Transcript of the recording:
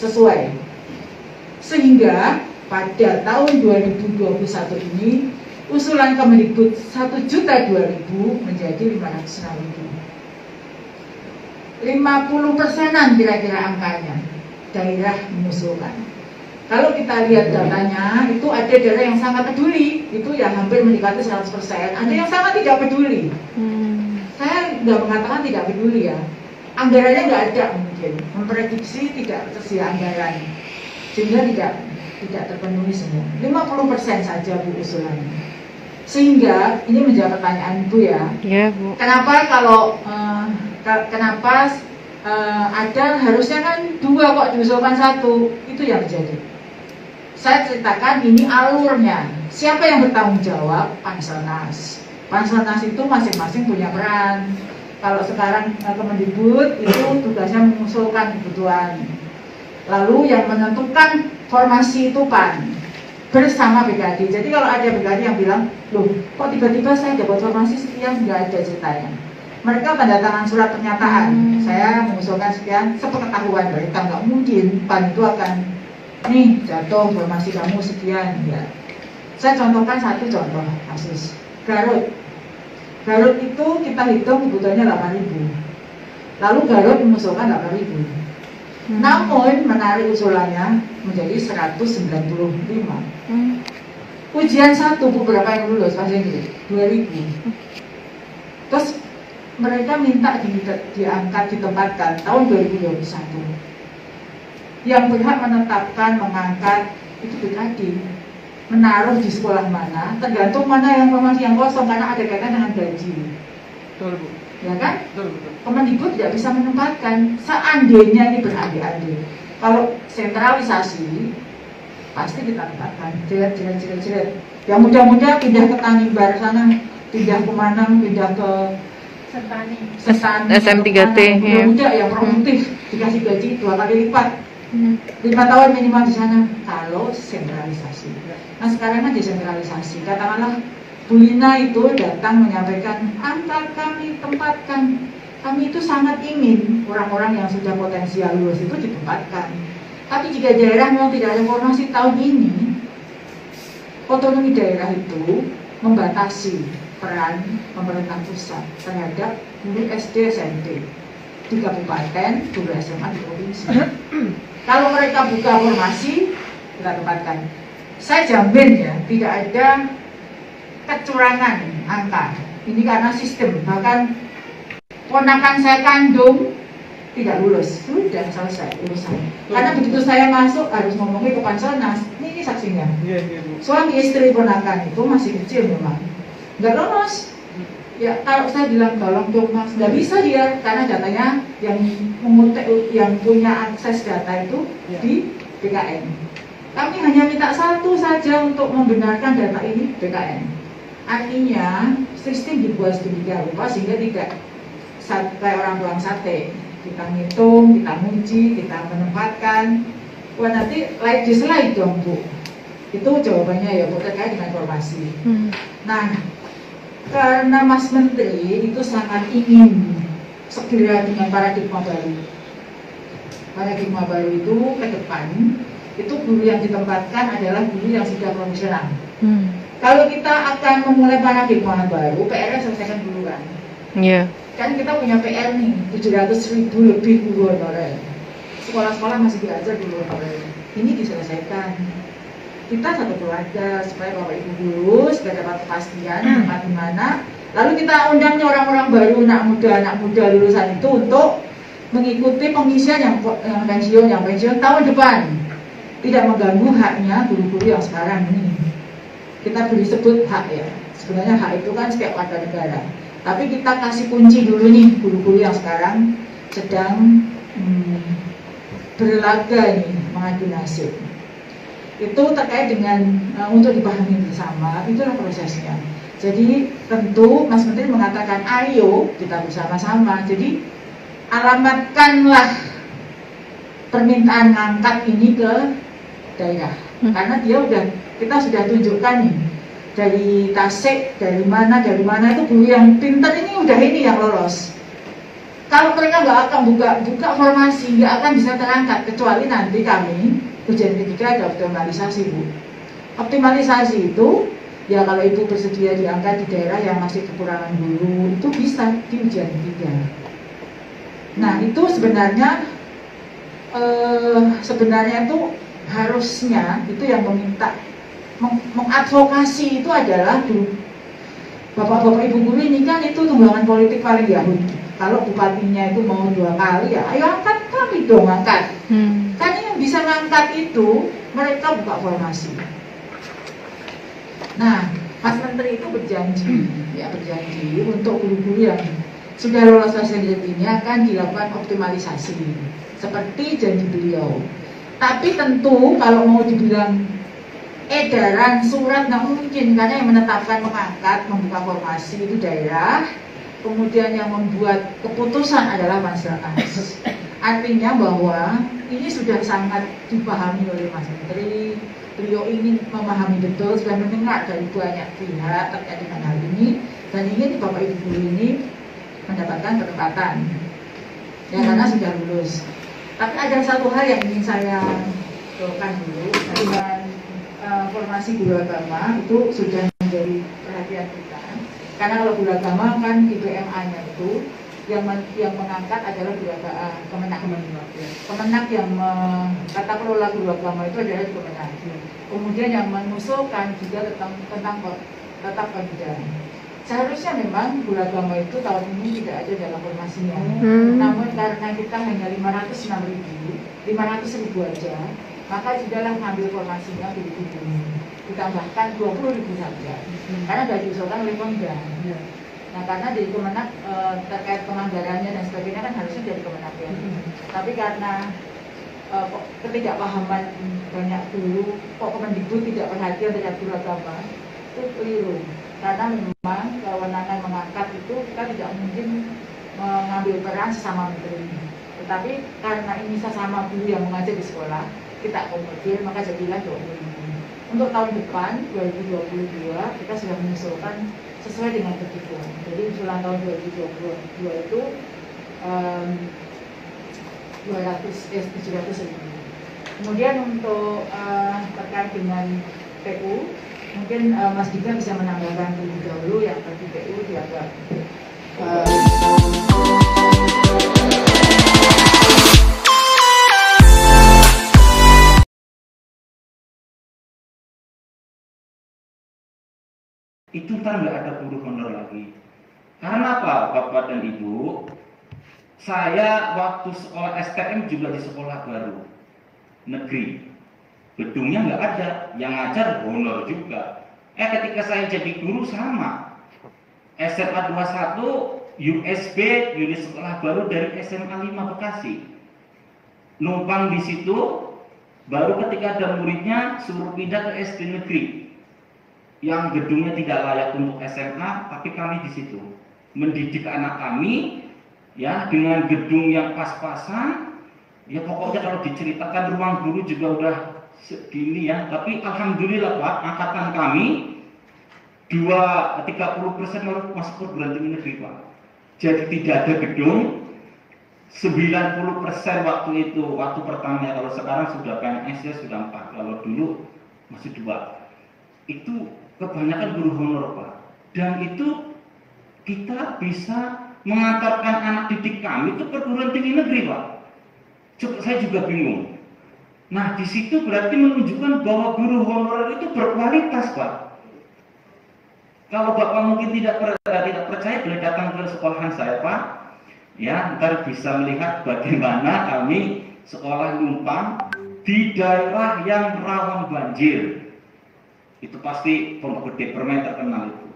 sesuai. Sehingga pada tahun 2021 ini usulan Kemdikbud 1.200.000 menjadi 500.000. 50%-an kira-kira angkanya daerah mengusulkan. Kalau kita lihat datanya, itu ada daerah yang sangat peduli, itu ya hampir mendekati 100%. Ada yang sangat tidak peduli. Saya nggak mengatakan tidak peduli ya. Anggarannya nggak ada mungkin, memprediksi tidak tersedia anggaran, sehingga tidak terpenuhi semua. 50% saja Bu usulannya. Sehingga ini menjawab pertanyaan Bu ya. Iya Bu. Kenapa ada harusnya kan 2 kok diusulkan 1, itu yang terjadi. Saya ceritakan ini alurnya. Siapa yang bertanggung jawab? Panselnas. Panselnas itu masing-masing punya peran. Kalau sekarang Kemdikbud itu tugasnya mengusulkan kebutuhan. Lalu yang menentukan formasi itu PAN bersama BKD. Jadi kalau ada BKD yang bilang, loh kok tiba-tiba saya dapat formasi sekian, nggak ada ceritanya. Mereka tanda tangan surat pernyataan, saya mengusulkan sekian, sepengetahuan mereka, nggak mungkin PAN itu akan nih jatuh formasi kamu sekian ya. Saya contohkan satu contoh kasus Garut. Garut itu kita hitung kebutuhannya 8.000, lalu Garut mengusulkan 8.000, namun menarik usulannya menjadi 195. Ujian satu beberapa yang lulus masih gitu 2.000, terus mereka minta diangkat, ditempatkan tahun 2021. Yang berhak menetapkan, mengangkat itu BKD. Menaruh di sekolah mana, tergantung mana yang formasi yang kosong karena ada kaitan dengan gaji. Betul Bu. Ya kan? Betul. Kemdikbud tidak bisa menempatkan. Seandainya ini berandai-andai. Kalau sentralisasi pasti kita tempatkan. Jerat. Yang mudah-mudah pindah ke Tanimbar sana, pindah ke mana, pindah ke Sesani, SM3T muda yang produktif dikasih gaji 2 kali lipat, 5 tahun minimal di sana kalau sentralisasi. Nah sekarang kan desentralisasi, katakanlah Bu Lina itu datang menyampaikan angkat kami, tempatkan kami, itu sangat ingin orang-orang yang sudah potensial lulus itu ditempatkan. Tapi jika daerah memang tidak ada formasi tahun ini, otonomi daerah itu membatasi peran pemerintah pusat terhadap guru SD, SMP di kabupaten, guru SMA di provinsi. Kalau mereka buka formasi, kita tempatkan. Saya jamin ya, tidak ada kecurangan angka. Ini karena sistem, bahkan ponakan saya kandung tidak lulus, sudah selesai urusan. Karena begitu saya masuk harus ngomongin ke Panselnas, ini saksinya. Suami istri ponakan itu masih kecil memang. Nggak lolos, ya kalau saya bilang tolong dong Mas, nggak bisa dia karena datanya yang mengutek, yang punya akses data itu ya di BKN. Kami hanya minta satu saja untuk membenarkan data ini, BKN. Artinya sistem dibuat sedemikian rupa sehingga tidak kayak orang tuang sate, kita ngitung, kita menguji, kita menempatkan. Wah nanti like di slide dong Bu, itu jawabannya ya Bu terkait dengan informasi. Nah karena Mas Menteri itu sangat ingin segera dengan paradigma baru. Paradigma baru itu ke depan, itu guru yang ditempatkan adalah guru yang sudah profesional. Kalau kita akan memulai paradigma baru, PR-nya selesaikan dulu kan? Iya. Kan kita punya PR nih, 700.000 lebih guru honorer. Sekolah-sekolah masih diajar guru honorer. Ini diselesaikan. Kita satu keluarga supaya Bapak Ibu guru sudah dapat kepastian tempat di mana. Lalu kita undangnya orang-orang baru, anak muda lulusan itu untuk mengikuti pengisian yang pensiun tahun depan. Tidak mengganggu haknya guru-guru yang sekarang ini. Kita beri sebut hak ya. Sebenarnya hak itu kan setiap warga negara. Tapi kita kasih kunci dulu nih guru-guru yang sekarang sedang berlaga nih mengadu nasib. Itu terkait dengan untuk dipahami bersama, itulah prosesnya. Jadi tentu Mas Menteri mengatakan ayo kita bersama-sama, jadi alamatkanlah permintaan ngangkat ini ke daerah, karena dia udah, kita sudah tunjukkan nih dari Tasik, dari mana itu guru yang pintar ini udah yang lolos. Kalau mereka nggak akan buka formasi, nggak akan bisa terangkat, kecuali nanti kami ujian ketiga ada optimalisasi, Bu. Optimalisasi itu ya kalau ibu bersedia diangkat di daerah yang masih kekurangan guru, itu bisa di ujian ketiga. Nah itu sebenarnya itu harusnya itu yang meminta mengadvokasi itu adalah bapak-bapak ibu guru ini kan itu tunggangan politik paling Yahudi. Kalau bupatinya itu mau 2 kali ya, ayo angkat kami dong, angkat. Karena yang bisa ngangkat itu mereka buka formasi. Nah, Mas Menteri itu berjanji, ya berjanji untuk guru-guru yang sudah lolos sarjana akan dilakukan optimalisasi seperti janji beliau. Tapi tentu kalau mau dibilang edaran surat nggak mungkin, karena yang menetapkan mengangkat membuka formasi itu daerah. Kemudian yang membuat keputusan adalah Basnas. Artinya bahwa ini sudah sangat dipahami oleh Mas Menteri. Beliau ingin memahami betul, sudah mendengar dari banyak pihak terkait dengan hal ini, dan ingin Bapak Ibu guru ini mendapatkan kesempatan. Ya karena sudah lulus. Tapi ada satu hal yang ingin saya lakukan dulu, dengan formasi guru agama itu sudah menjadi perhatian kita. Karena kalau guru agama kan di PMA-nya itu yang mengangkat adalah guru agama Kemenak. Kemenak yang kata kelola guru agama itu adalah Kemenak. Kemudian yang mengusulkan juga tentang tetap pendidikan. Seharusnya memang guru agama itu tahun ini tidak ada dalam formasinya. Namun karena kita hanya 506.000 aja, maka sudahlah ngambil formasinya di guru. Ditambahkan 20.000 saja, karena sudah diusulkan oleh Pemda. Nah, karena di Kemenak terkait penganggarannya dan sebagainya kan harusnya dari Kemenak ya. Tapi karena ketidakpahaman banyak guru, kok Kemendikbud tidak perhatian terhadap guru agama, itu keliru. Karena memang kewenangan mengangkat itu kita tidak mungkin mengambil peran sesama menteri. Tetapi karena ini sesama guru yang mengajar di sekolah, kita akomodir, maka jadilah 20.000. Untuk tahun depan 2022 kita sudah mengusulkan sesuai dengan kebutuhan. Jadi usulan tahun 2022 itu 700.000. Kemudian untuk terkait dengan PU, mungkin Mas Dika bisa menambahkan lebih dahulu yang terkait PU dianggap. Itu kan nggak ada guru honorer lagi. Karena apa, Bapak dan Ibu? Saya waktu sekolah STM juga di sekolah baru negeri, gedungnya nggak ada, yang ngajar honor juga. Ketika saya jadi guru sama, SMA 21 USB unit sekolah baru dari SMA 5 Bekasi, numpang di situ. Baru ketika ada muridnya suruh pindah ke SD negeri yang gedungnya tidak layak untuk SMA, tapi kami di situ mendidik anak kami ya dengan gedung yang pas-pasan. Ya pokoknya kalau diceritakan ruang guru juga udah segini ya, tapi alhamdulillah Pak, angkatan kami 30% baru masuk perguruan tinggi negeri Pak. Jadi tidak ada gedung, 90% waktu itu, waktu pertamanya. Kalau sekarang sudah PNS ya sudah 4, kalau dulu masih 2. Itu kebanyakan guru honorer Pak, dan itu kita bisa mengantarkan anak didik kami ke perguruan tinggi negeri Pak. Saya juga bingung. Nah di situ berarti menunjukkan bahwa guru honorer itu berkualitas Pak. Kalau Bapak mungkin tidak percaya, boleh datang ke sekolahan saya Pak. Ya ntar bisa melihat bagaimana kami sekolah numpang di daerah yang rawan banjir. Itu pasti Pondok Gede Permen terkenal itu.